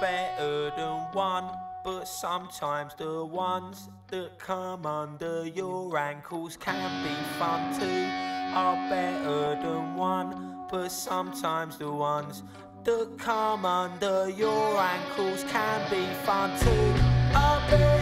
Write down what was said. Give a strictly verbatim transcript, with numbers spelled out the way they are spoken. better than one, but sometimes the ones that come under your ankles can be fun too. Are better than one, but sometimes the ones that come under your ankles can be fun too. Are better